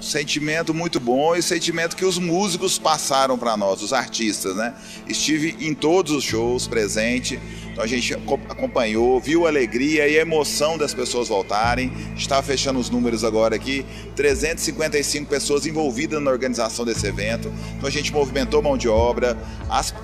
Sentimento muito bom e sentimento que os músicos passaram para nós, os artistas, né? Estive em todos os shows presente, então a gente acompanhou, viu a alegria e a emoção das pessoas voltarem. A gente estava fechando os números agora aqui, 355 pessoas envolvidas na organização desse evento. Então a gente movimentou mão de obra,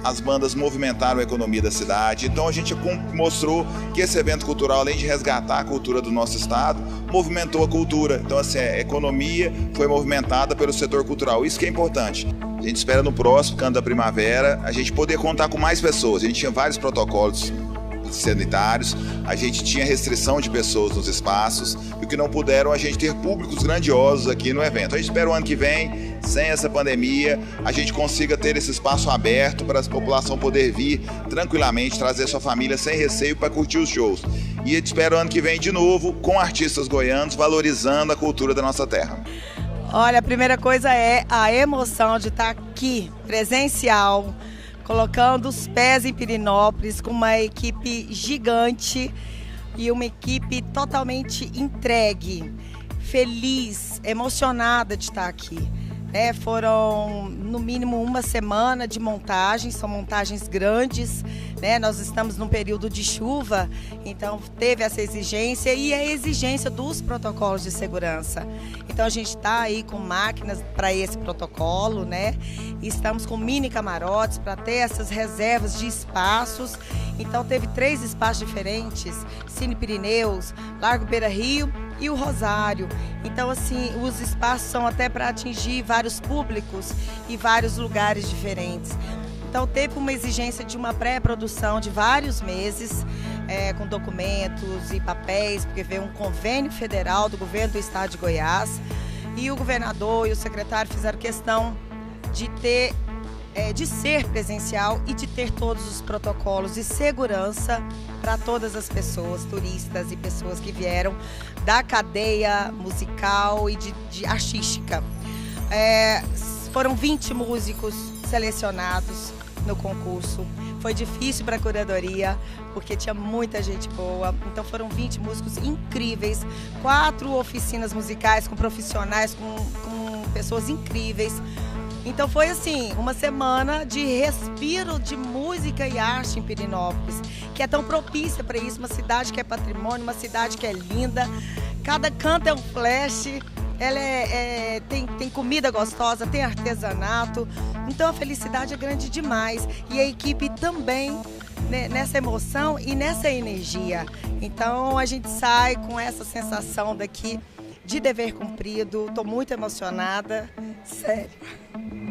as bandas movimentaram a economia da cidade. Então a gente mostrou que esse evento cultural, além de resgatar a cultura do nosso estado, movimentou a cultura. Então assim, a economia foi movimentada pelo setor cultural, isso que é importante. A gente espera no próximo Canto da Primavera a gente poder contar com mais pessoas. A gente tinha vários protocolos sanitários, a gente tinha restrição de pessoas nos espaços, e o que não puderam a gente ter públicos grandiosos aqui no evento. A gente espera o ano que vem, sem essa pandemia, a gente consiga ter esse espaço aberto para a população poder vir tranquilamente, trazer sua família sem receio para curtir os shows. E espero o ano que vem de novo com artistas goianos valorizando a cultura da nossa terra. Olha, a primeira coisa é a emoção de estar aqui, presencial, colocando os pés em Pirenópolis com uma equipe gigante e uma equipe totalmente entregue, feliz, emocionada de estar aqui. É, foram no mínimo uma semana de montagens, são montagens grandes, né? Nós estamos num período de chuva, então teve essa exigência e a exigência dos protocolos de segurança. Então a gente está aí com máquinas para esse protocolo, né? Estamos com mini camarotes para ter essas reservas de espaços. Então teve 3 espaços diferentes, Cine Piríneus, Largo Beira Rio e o Rosário. Então assim, os espaços são até para atingir vários públicos e vários lugares diferentes. Então teve uma exigência de uma pré-produção de vários meses, com documentos e papéis, porque veio um convênio federal do governo do estado de Goiás, e o governador e o secretário fizeram questão de ter de ser presencial e de ter todos os protocolos de segurança para todas as pessoas, turistas e pessoas que vieram da cadeia musical e de artística. Foram 20 músicos selecionados no concurso. Foi difícil para a curadoria, porque tinha muita gente boa. Então foram 20 músicos incríveis, 4 oficinas musicais com profissionais, com pessoas incríveis. Então foi assim, uma semana de respiro de música e arte em Pirenópolis, que é tão propícia para isso, uma cidade que é patrimônio, uma cidade que é linda. Cada canto é um flash, ela tem comida gostosa, tem artesanato. Então a felicidade é grande demais e a equipe também, né, nessa emoção e nessa energia. Então a gente sai com essa sensação daqui de dever cumprido, estou muito emocionada, sério.